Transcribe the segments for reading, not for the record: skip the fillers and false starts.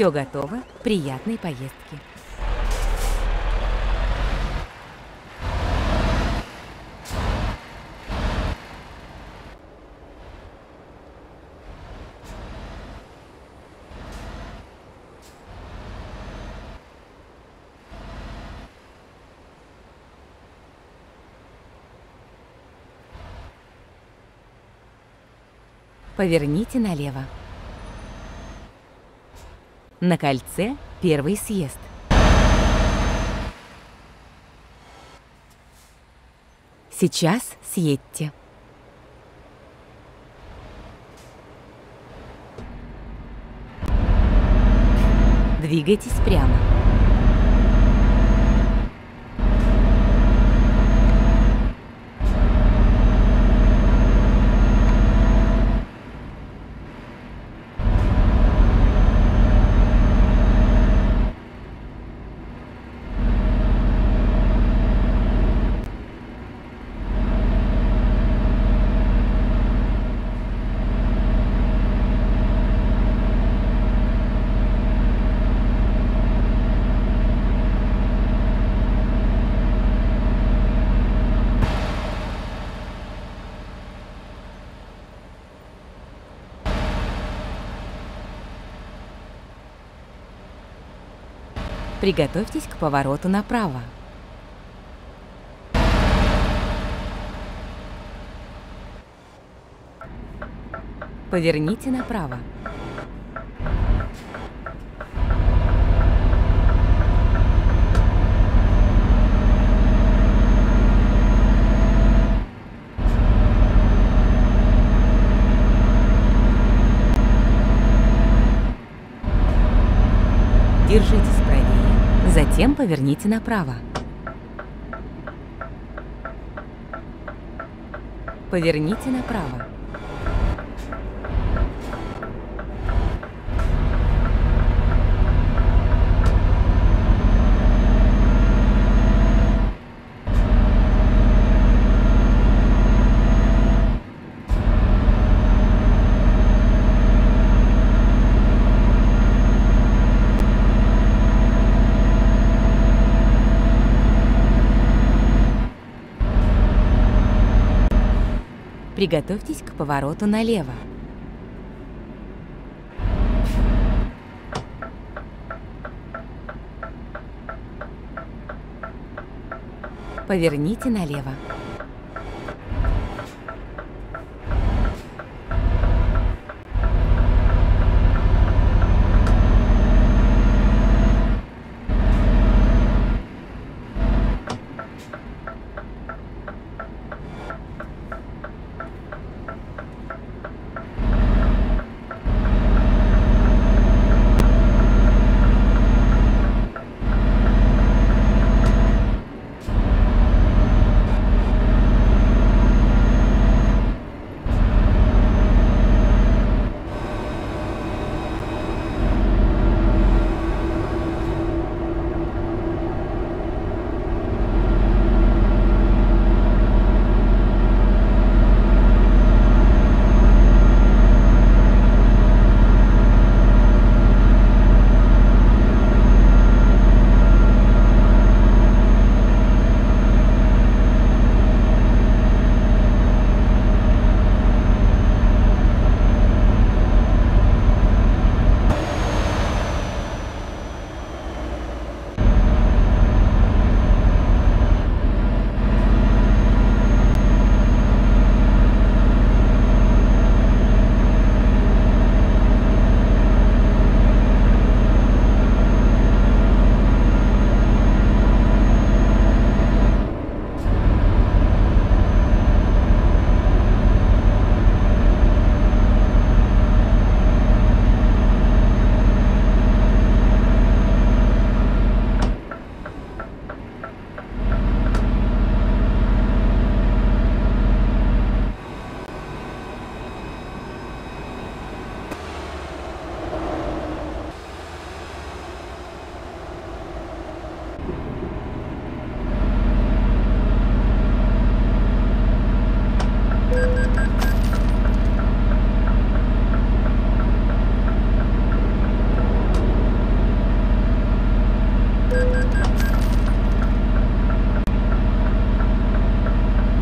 Все готово. Приятной поездки. Поверните налево. На кольце первый съезд. Сейчас съедьте. Двигайтесь прямо. Приготовьтесь к повороту направо. Поверните направо. Держитесь. Затем поверните направо. Поверните направо. Приготовьтесь к повороту налево. Поверните налево.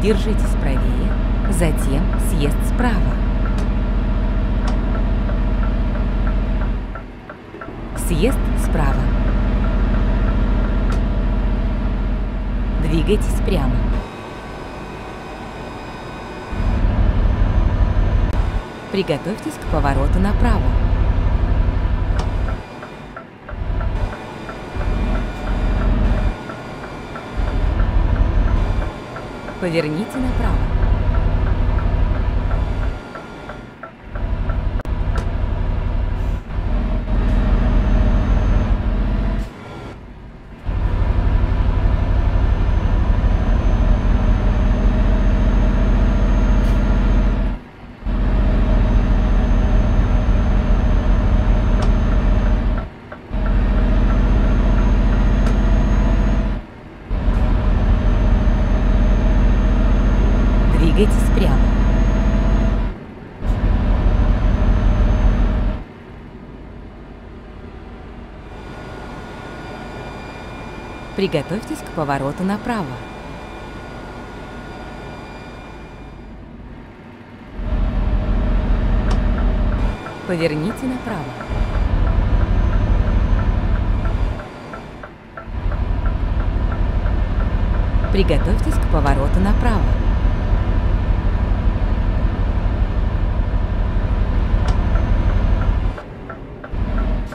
держитесь правее, затем съезд справа. Съезд справа. Двигайтесь прямо. Приготовьтесь к повороту направо. Поверните направо. Двигайтесь прямо. Приготовьтесь к повороту направо. Поверните направо. Приготовьтесь к повороту направо.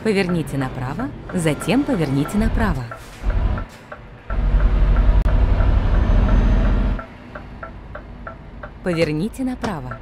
Поверните направо, затем поверните направо. Поверните направо.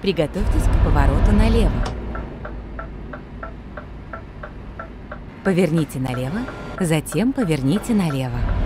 Приготовьтесь к повороту налево. Поверните налево, затем поверните налево.